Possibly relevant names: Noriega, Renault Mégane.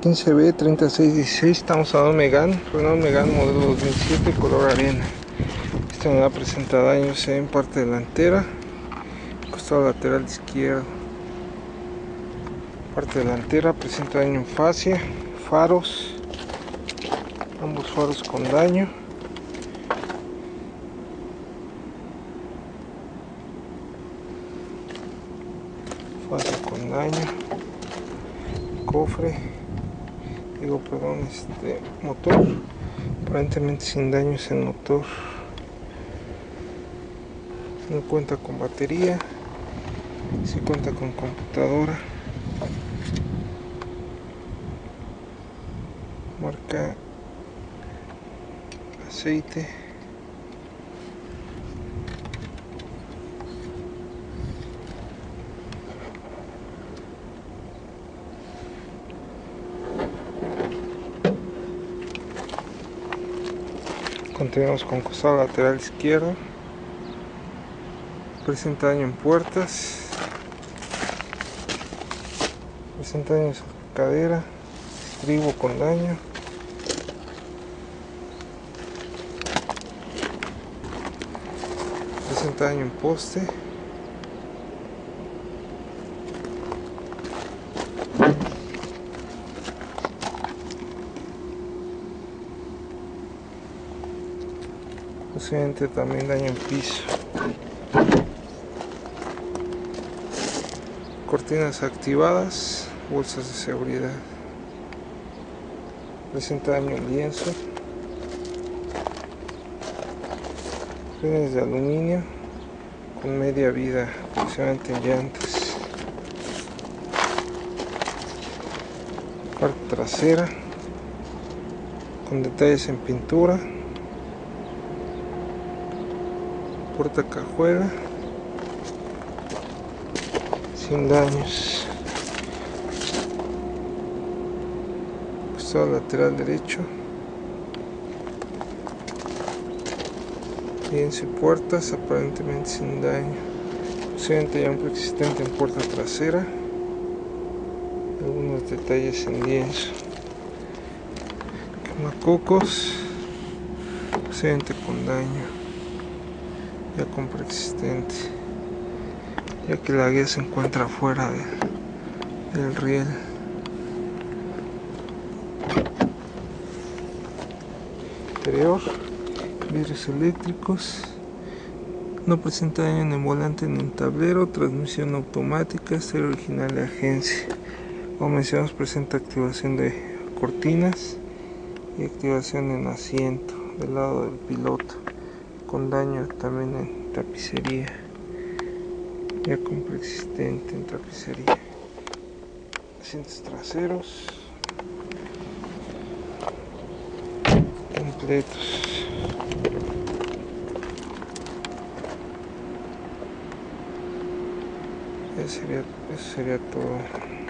15B3616, estamos a un Mégane, Renault Mégane modelo 2007, color arena. Esta unidad presenta daños en parte delantera, costado lateral izquierdo. Parte delantera presenta daño en fascia, faros, ambos faros con daño. Fascia con daño, cofre. Motor aparentemente sin daños en motor, no cuenta con batería, sí cuenta con computadora, marca aceite, continuamos con costado lateral izquierdo, presenta daño en puertas, presenta daño en su cadera, estribo con daño, presenta daño en poste, posiblemente también daño en piso. Cortinas activadas, bolsas de seguridad, presenta daño en lienzo, frenos de aluminio con media vida, posiblemente en llantas. Parte trasera con detalles en pintura, porta cajuela sin daños, costado lateral derecho, lienzo y puertas aparentemente sin daño, posiblemente ya un preexistente en puerta trasera, algunos detalles en lienzo, quemacocos posiblemente con daño, ya con preexistente, ya que la guía se encuentra fuera del riel. Interior, vidrios eléctricos, no presenta daño en el volante ni en el tablero, transmisión automática, ser original de agencia. Como mencionamos, presenta activación de cortinas y activación en asiento del lado del piloto, con daño también en tapicería, ya con preexistente en tapicería, asientos traseros completos, ya sería, eso sería todo.